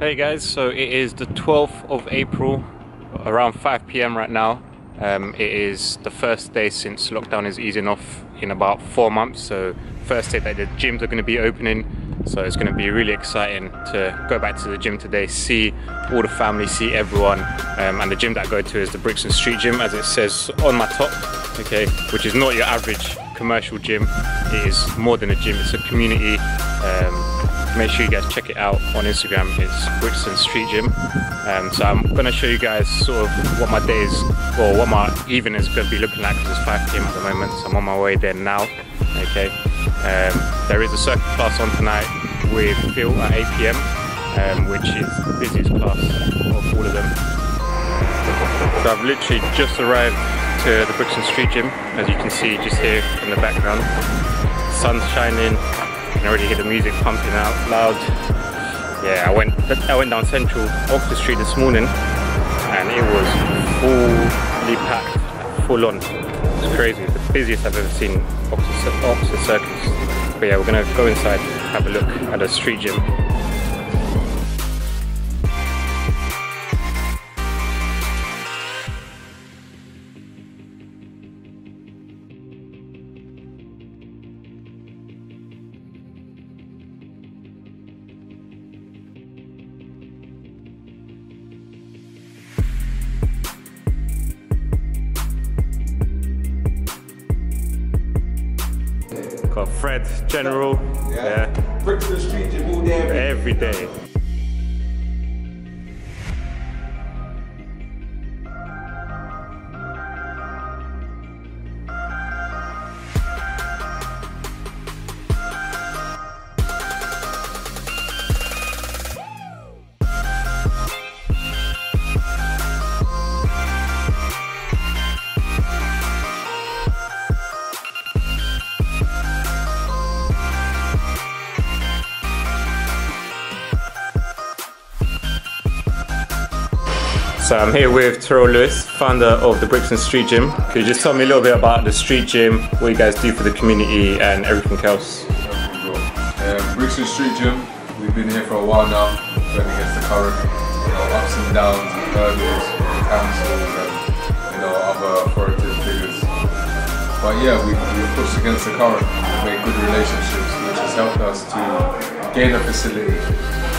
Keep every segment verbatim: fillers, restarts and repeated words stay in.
Hey guys, so it is the twelfth of April, around five p m right now. Um, it is the first day since lockdown is easing off in about four months. So first day that the gyms are going to be opening. So it's going to be really exciting to go back to the gym today, see all the family, see everyone. Um, and the gym that I go to is the Brixton Street Gym, as it says on my top, okay, which is not your average commercial gym. It is more than a gym, it's a community. Um, Make sure you guys check it out on Instagram. It's Brixton Street Gym. Um, so I'm gonna show you guys sort of what my day is, or what my evening is gonna be looking like, because it's five p m at the moment. So I'm on my way there now. Okay. Um, there is a circuit class on tonight with Phil at eight p m, um, which is the busiest class of all of them. So I've literally just arrived to the Brixton Street Gym, as you can see just here in the background. Sun's shining. You can already hear the music pumping out loud. Yeah, I went I went down Central Oxford Street this morning and it was fully packed, full on. It's crazy, it's the busiest I've ever seen Oxford, Oxford Circus. But yeah, we're gonna go inside, have a look at a street gym. Got Fred, General, yeah. yeah. Brixton Street Gym all day, every day. So I'm here with Terroll Lewis, founder of the Brixton Street Gym. Could you just tell me a little bit about the street gym, what you guys do for the community and everything else? Um, Brixton Street Gym, we've been here for a while now, going against the current, you know, ups and downs and hurdles, councils and, you know, other authoritative figures. But yeah, we, we push against the current, we make good relationships, which has helped us to gain a facility,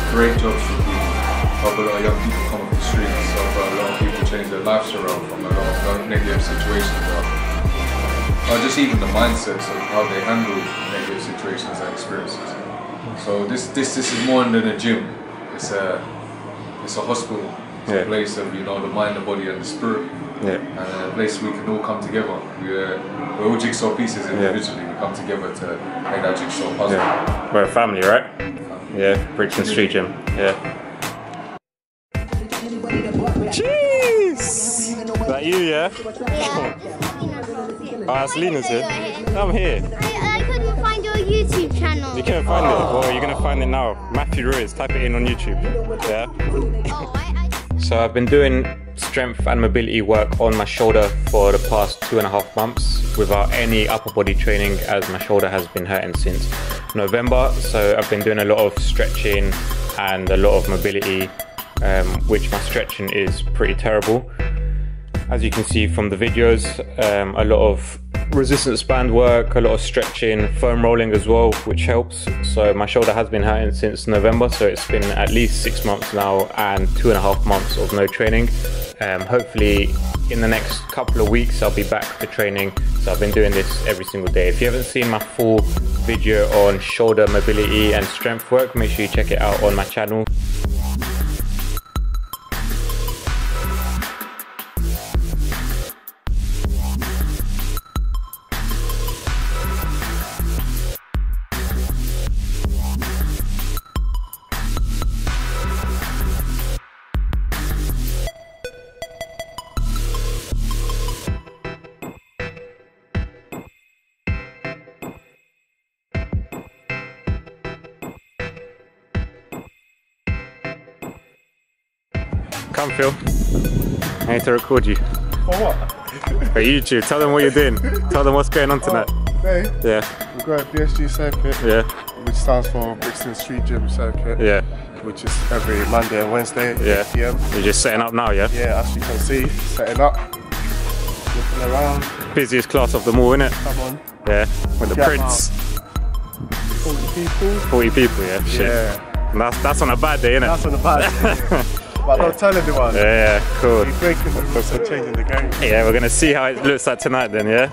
create jobs for people. Help a lot of young people come up the streets, so a lot of people change their lives around from a lot of negative situations, or just even the mindsets of how they handle negative situations and experiences. So this this this is more than a gym. It's a it's a hospital. It's yeah. a place of, you know, the mind, the body, and the spirit, yeah. and a place we can all come together. We're we're all jigsaw pieces individually. Yeah. We come together to make that jigsaw puzzle. Yeah. We're a family, right? Um, yeah, Brixton Street Gym. Yeah. Jeez! Is that you, yeah? Yeah. Ah, Selena's here. I'm here. I, I couldn't find your YouTube channel. You couldn't find oh. it? Well, you're going to find it now. Matthew Ruiz, type it in on YouTube. Yeah? Oh, I, I so I've been doing strength and mobility work on my shoulder for the past two and a half months without any upper body training, as my shoulder has been hurting since November. So I've been doing a lot of stretching and a lot of mobility. Um, which my stretching is pretty terrible, as you can see from the videos. Um, a lot of resistance band work, a lot of stretching, foam rolling as well, which helps. So my shoulder has been hurting since November, so it's been at least six months now and two and a half months of no training. Um, hopefully in the next couple of weeks I'll be back for training. So I've been doing this every single day. If you haven't seen my full video on shoulder mobility and strength work, make sure you check it out on my channel. Come, Phil. I need to record you. For what? For YouTube. Tell them what you're doing. Tell them what's going on tonight. Oh, today? Yeah. We've got a B S G circuit. Yeah. Which stands for Brixton Street Gym Circuit. Yeah. which is every Monday and Wednesday at yeah. eight p m You're just setting up now, yeah? Yeah, as you can see, setting up, looking around. Busiest class of them all, innit? Come on. Yeah, with the Get prints. forty people? forty people, yeah, shit. Yeah. And that's, that's on a bad day, innit? That's on a bad day. But yeah. I'll tell everyone. Yeah, yeah, cool. We're breaking the rules, we're changing the game. Yeah, we're gonna see how it looks like tonight then, yeah?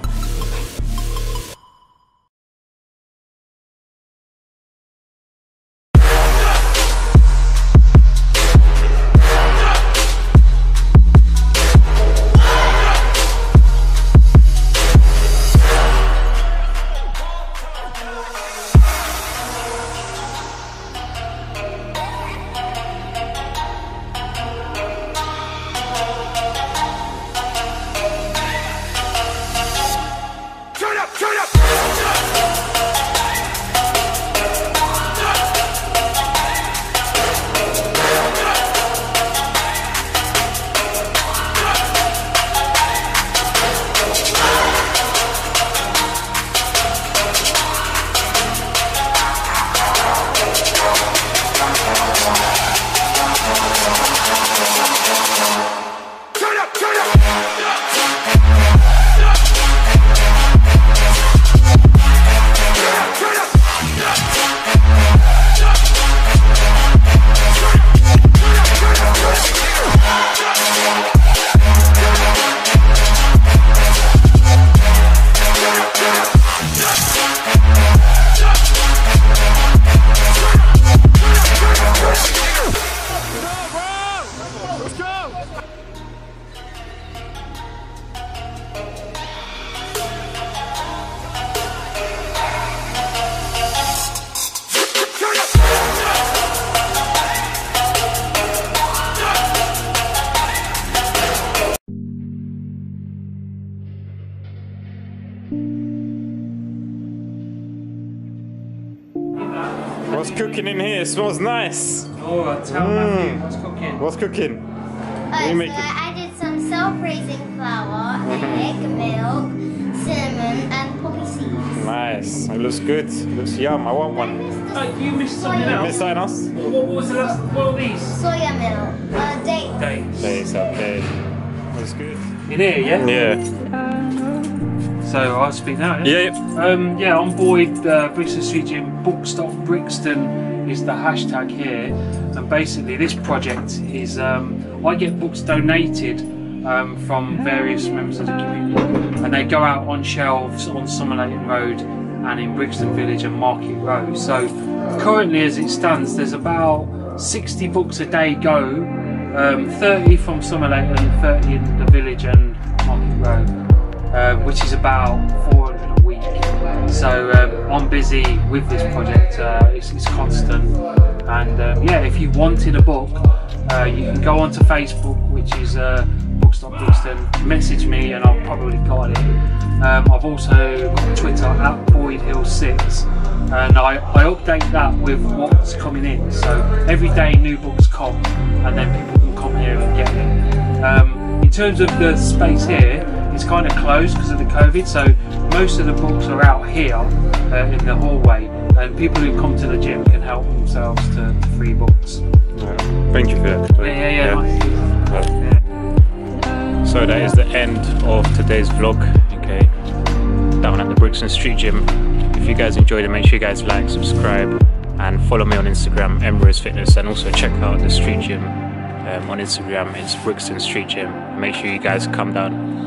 What's cooking in here? It smells nice. Oh, tell Matthew, mm. what's cooking? What's cooking? Uh, what are you so making? I added some self-raising flour, egg, milk, cinnamon, and poppy seeds. Nice. It looks good. It looks yum. I want one. I missed oh, you missed something else. You missed something else? What, what was the last? What were these? Soya milk. Uh, dates. Dates. Dates. Okay. Looks good. In here, yeah. Yeah. So I'll speak now. Yeah. Yeah, yeah. Um, yeah on Boyd, uh, Brixton Street Gym, BookstopBrixton is the hashtag here, and basically this project is um, I get books donated um, from various members of the community, and they go out on shelves on Summerlayton Road and in Brixton Village and Market Row. So currently, as it stands, there's about sixty books a day go, um, thirty from Summerlayton, thirty in the village and Market Row. Um, which is about four hundred a week. So um, I'm busy with this project, uh, it's, it's constant. And um, yeah, if you wanted a book, uh, you can go onto Facebook, which is uh, BookstopBrixton, message me and I've probably got it. Um, I've also got Twitter at Boyd Hill six, and I, I update that with what's coming in. So every day new books come, and then people can come here and get it. Um, in terms of the space here, it's kind of closed because of the COVID, so most of the books are out here uh, in the hallway, and people who come to the gym can help themselves to, to free books. Yeah. Thank you for that. Yeah, yeah, yeah. Yeah. Yeah. So that is the end of today's vlog. Okay, down at the Brixton Street Gym. If you guys enjoyed it, make sure you guys like, subscribe, and follow me on Instagram, MRuiz Fitness, and also check out the Street Gym um, on Instagram. It's Brixton Street Gym. Make sure you guys come down.